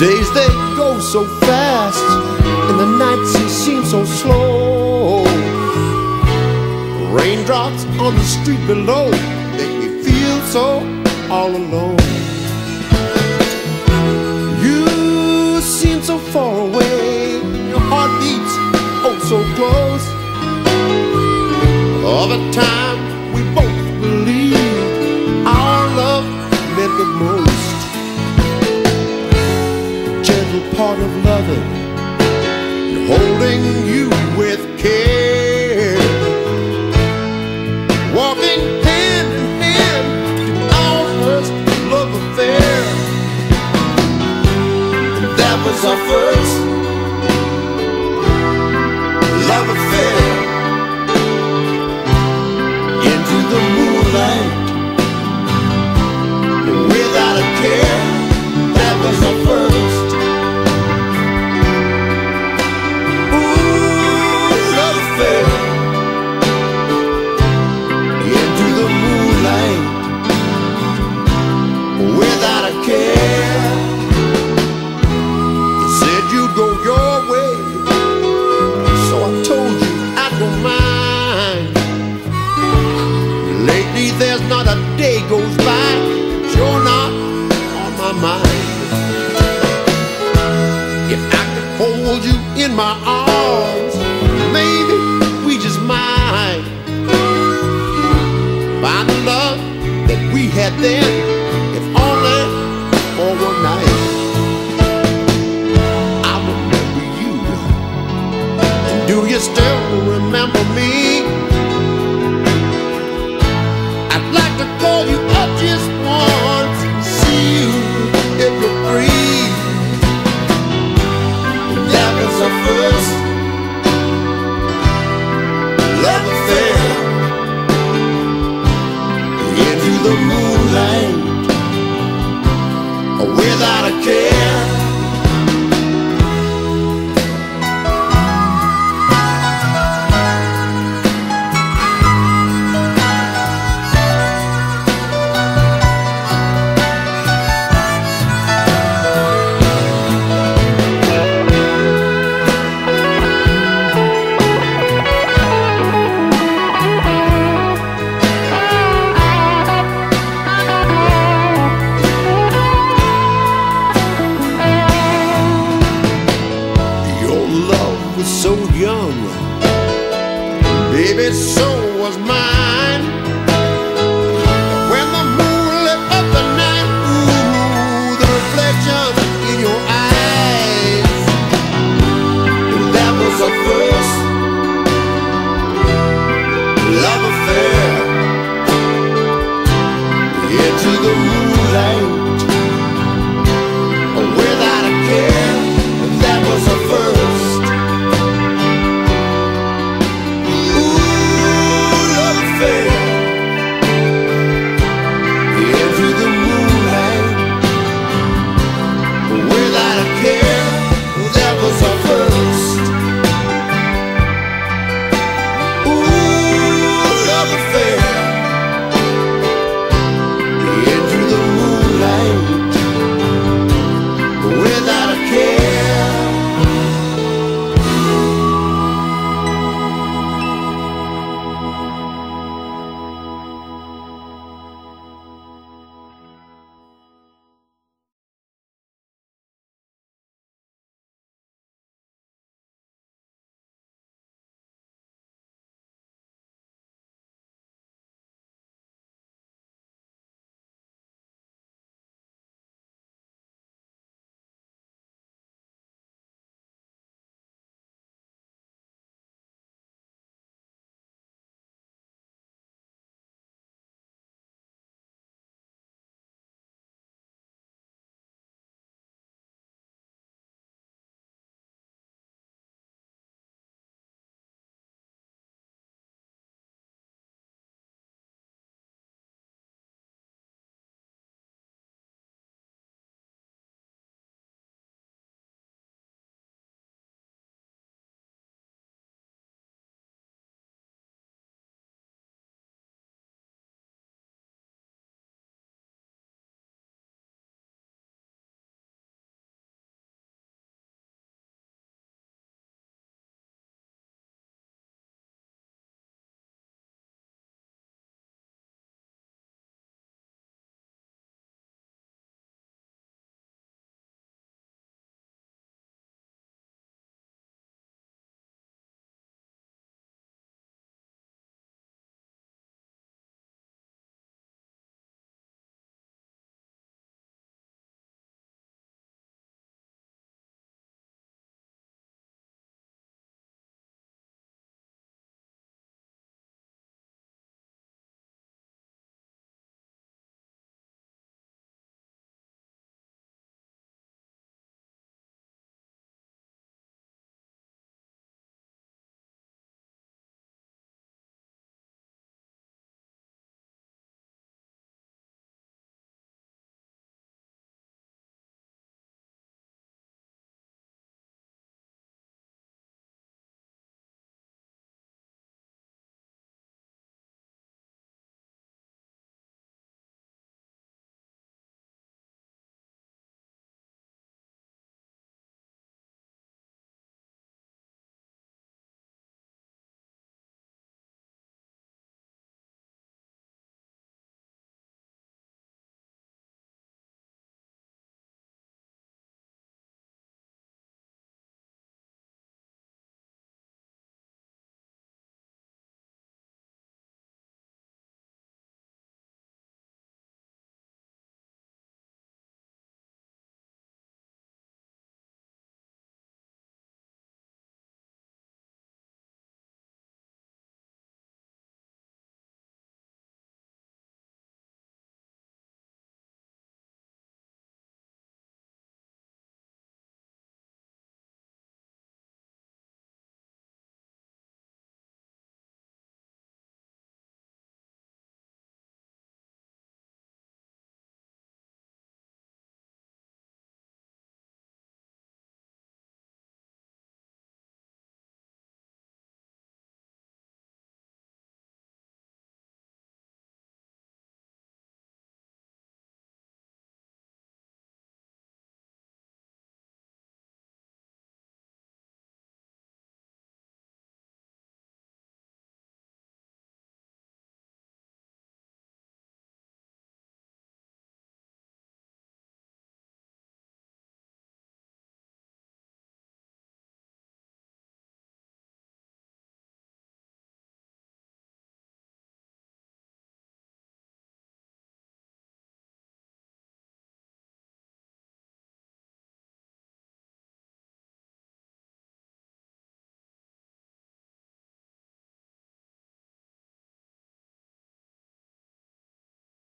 days they go so fast, and the nights they seem so slow. Raindrops on the street below make me feel so all alone. You seem so far away, your heart beats oh so close. All the time we both believe our love meant the most. Gentle part of loving and holding you with care, walking hand in hand to our first love affair. That was our first love affair. Into the moonlight without a care. That was our first. Ooh, love affair. Into the moonlight without a care. You said you'd go your way, so I told you I don't mind. Lately there's not a day goes by that you're not on my mind. If I could hold you in my arms, maybe we just might find the love that we had then, if only for one night. I remember you, and do you still remember me? I'd like to call you up just once and see you if you're free. That was our first love affair. Into the moonlight without a care. So young, baby, so was mine.